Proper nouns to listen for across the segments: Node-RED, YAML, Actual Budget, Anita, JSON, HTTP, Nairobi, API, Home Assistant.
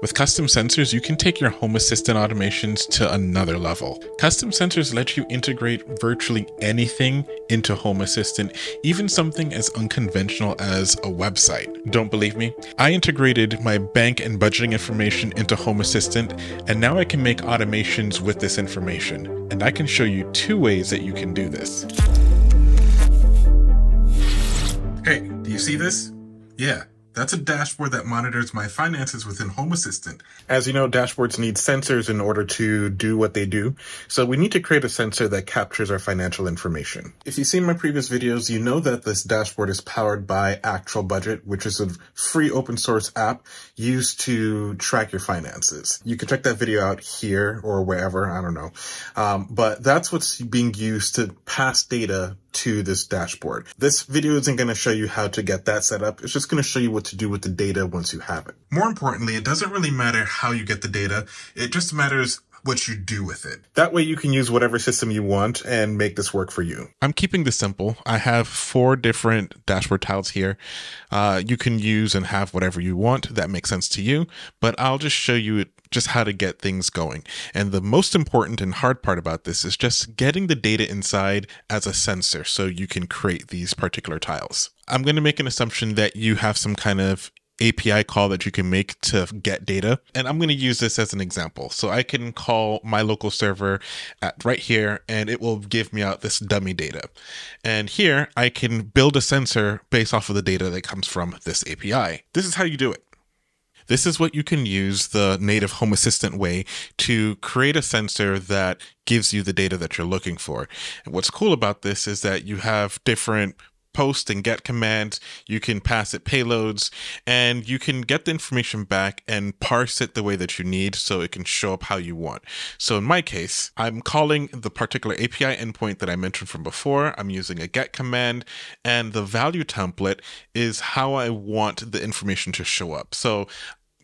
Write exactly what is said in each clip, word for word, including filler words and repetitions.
With custom sensors, you can take your Home Assistant automations to another level. Custom sensors let you integrate virtually anything into Home Assistant, even something as unconventional as a website. Don't believe me? I integrated my bank and budgeting information into Home Assistant, and now I can make automations with this information. And I can show you two ways that you can do this. Hey, do you see this? Yeah. That's a dashboard that monitors my finances within Home Assistant. As you know, dashboards need sensors in order to do what they do. So we need to create a sensor that captures our financial information. If you've seen my previous videos, you know that this dashboard is powered by Actual Budget, which is a free open source app used to track your finances. You can check that video out here or wherever, I don't know. Um, but that's what's being used to pass data to this dashboard. This video isn't going to show you how to get that set up. It's just going to show you what to do with the data once you have it. More importantly, it doesn't really matter how you get the data. It just matters what you do with it. That way you can use whatever system you want and make this work for you. I'm keeping this simple. I have four different dashboard tiles here. Uh, you can use and have whatever you want that makes sense to you, but I'll just show you just how to get things going. And the most important and hard part about this is just getting the data inside as a sensor so you can create these particular tiles. I'm going to make an assumption that you have some kind of A P I call that you can make to get data. And I'm going to use this as an example. So I can call my local server at right here, and it will give me out this dummy data. And here I can build a sensor based off of the data that comes from this A P I. This is how you do it. This is what you can use the native Home Assistant way to create a sensor that gives you the data that you're looking for. And what's cool about this is that you have different post and get commands, you can pass it payloads, and you can get the information back and parse it the way that you need so it can show up how you want. So in my case, I'm calling the particular A P I endpoint that I mentioned from before. I'm using a get command, and the value template is how I want the information to show up. So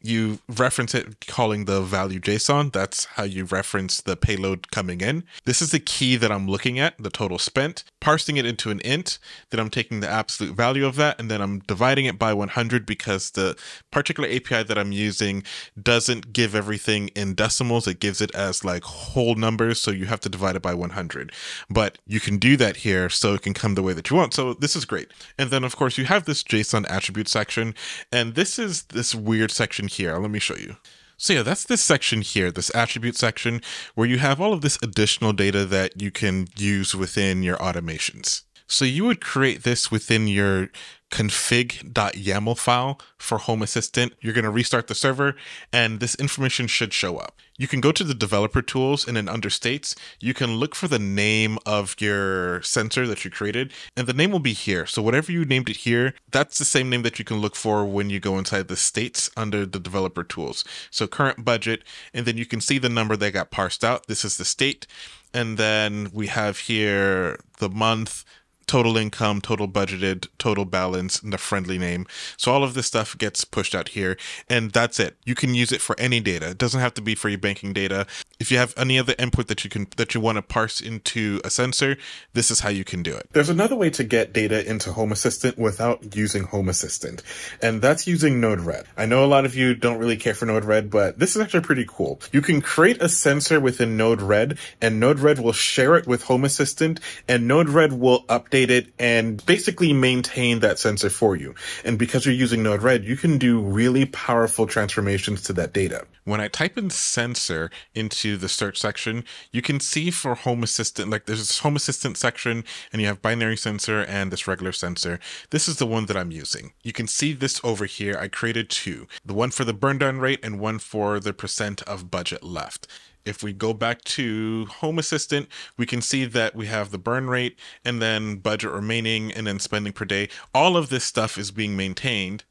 you reference it calling the value JSON. That's how you reference the payload coming in. This is the key that I'm looking at, the total spent, parsing it into an int, then I'm taking the absolute value of that, and then I'm dividing it by one hundred because the particular A P I that I'm using doesn't give everything in decimals. It gives it as like whole numbers, so you have to divide it by one hundred. But you can do that here so it can come the way that you want. So this is great. And then of course you have this JSON attribute section, and this is this weird section here. Let me show you. So yeah, that's this section here, this attribute section, where you have all of this additional data that you can use within your automations. So you would create this within your config dot yaml file for Home Assistant. You're going to restart the server, and this information should show up. You can go to the developer tools, and then under states, you can look for the name of your sensor that you created, and the name will be here. So whatever you named it here, that's the same name that you can look for when you go inside the states under the developer tools. So current budget, and then you can see the number that got parsed out. This is the state, and then we have here the month, total income, total budgeted, total balance, and the friendly name. So all of this stuff gets pushed out here, and that's it. You can use it for any data. It doesn't have to be for your banking data. If you have any other input that you can that you want to parse into a sensor, this is how you can do it. There's another way to get data into Home Assistant without using Home Assistant, and that's using Node-RED. I know a lot of you don't really care for Node-RED, but this is actually pretty cool. You can create a sensor within Node-RED, and Node-RED will share it with Home Assistant, and Node-RED will update it and basically maintain that sensor for you. And because you're using Node-RED, you can do really powerful transformations to that data. When I type in sensor into the search section, you can see for Home Assistant, like there's this Home Assistant section, and you have binary sensor and this regular sensor. This is the one that I'm using. You can see this over here. I created two, the one for the burn down rate and one for the percent of budget left. If we go back to Home Assistant, we can see that we have the burn rate and then budget remaining and then spending per day. All of this stuff is being maintained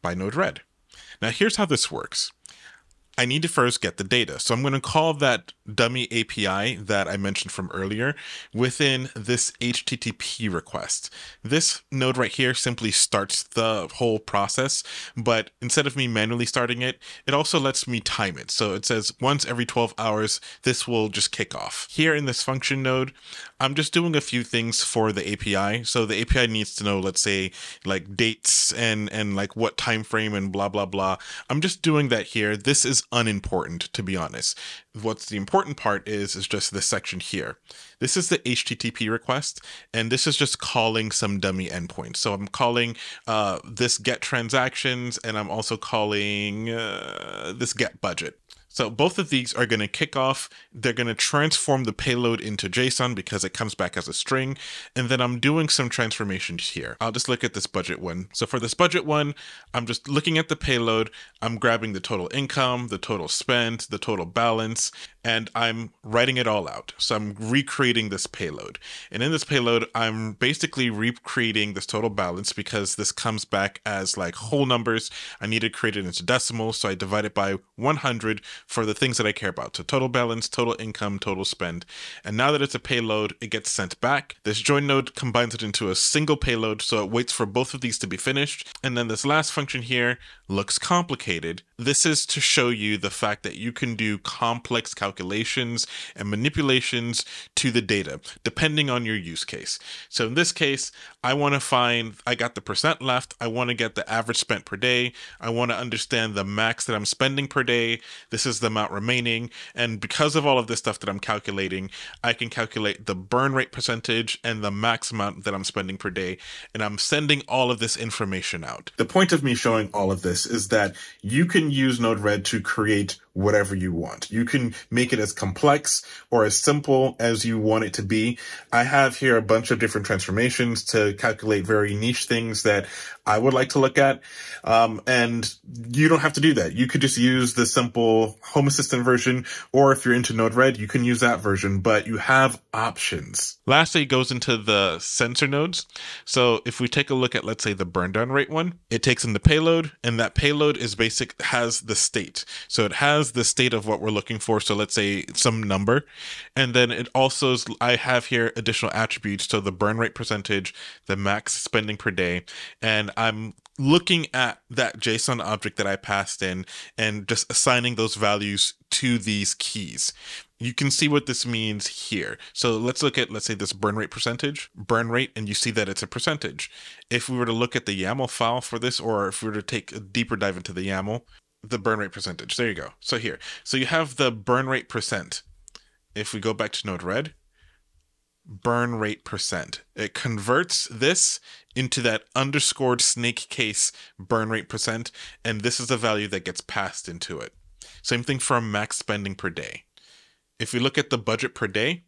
by Node-RED. Now here's how this works. I need to first get the data. So I'm going to call that dummy A P I that I mentioned from earlier within this H T T P request. This node right here simply starts the whole process, but instead of me manually starting it, it also lets me time it. So it says once every twelve hours, this will just kick off. Here in this function node, I'm just doing a few things for the A P I. So the A P I needs to know, let's say, like dates and, and like what time frame and blah, blah, blah. I'm just doing that here. This is unimportant, to be honest. What's the important part is, is just this section here. This is the H T T P request, and this is just calling some dummy endpoints. So I'm calling uh, this get transactions, and I'm also calling uh, this get budget. So both of these are going to kick off. They're going to transform the payload into JSON because it comes back as a string. And then I'm doing some transformations here. I'll just look at this budget one. So for this budget one, I'm just looking at the payload. I'm grabbing the total income, the total spend, the total balance, and I'm writing it all out. So I'm recreating this payload. And in this payload, I'm basically recreating this total balance because this comes back as like whole numbers. I need to create it into decimals. So I divide it by one hundred. For the things that I care about. So total balance, total income, total spend. And now that it's a payload, it gets sent back. This join node combines it into a single payload, so it waits for both of these to be finished. And then this last function here looks complicated. This is to show you the fact that you can do complex calculations and manipulations to the data, depending on your use case. So in this case, I want to find, I got the percent left. I want to get the average spent per day. I want to understand the max that I'm spending per day. This is the amount remaining, and because of all of this stuff that I'm calculating, I can calculate the burn rate percentage and the max amount that I'm spending per day, and I'm sending all of this information out. The point of me showing all of this is that you can use Node-RED to create whatever you want. You can make it as complex or as simple as you want it to be. I have here a bunch of different transformations to calculate very niche things that I would like to look at. Um, and you don't have to do that. You could just use the simple Home Assistant version, or if you're into Node-RED, you can use that version, but you have options. Lastly, it goes into the sensor nodes. So if we take a look at, let's say, the burn down rate one, it takes in the payload, and that payload is basic, has the state. So it has the state of what we're looking for. So let's say some number. And then it also is, I have here additional attributes. So the burn rate percentage, the max spending per day. And I'm looking at that JSON object that I passed in and just assigning those values to these keys. You can see what this means here. So let's look at, let's say, this burn rate percentage, burn rate, and you see that it's a percentage. If we were to look at the YAML file for this, or if we were to take a deeper dive into the YAML, the burn rate percentage. There you go. So here, so you have the burn rate percent. If we go back to Node-RED, burn rate percent, it converts this into that underscored snake case burn rate percent. And this is the value that gets passed into it. Same thing for max spending per day. If we look at the budget per day,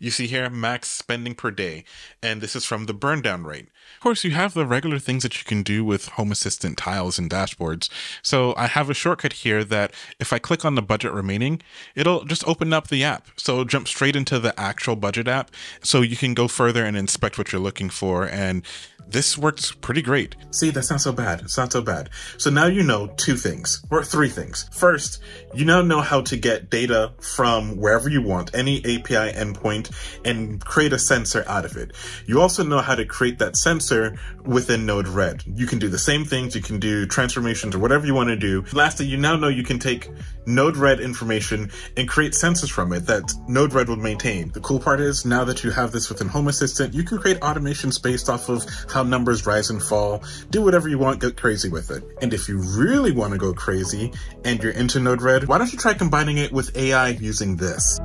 you see here max spending per day, and this is from the burn down rate. Of course, you have the regular things that you can do with Home Assistant tiles and dashboards. So I have a shortcut here that if I click on the budget remaining, it'll just open up the app. So it'll jump straight into the Actual Budget app. So you can go further and inspect what you're looking for. And this works pretty great. See, that's not so bad. It's not so bad. So now you know two things, or three things. First, you now know how to get data from wherever you want, any A P I endpoint, and create a sensor out of it. You also know how to create that sensor within Node-RED. You can do the same things, you can do transformations or whatever you want to do. Lastly, you now know you can take Node-RED information and create sensors from it that Node-RED would maintain. The cool part is, now that you have this within Home Assistant, you can create automations based off of how numbers rise and fall, do whatever you want, get crazy with it. And if you really want to go crazy and you're into Node-RED, why don't you try combining it with A I using this?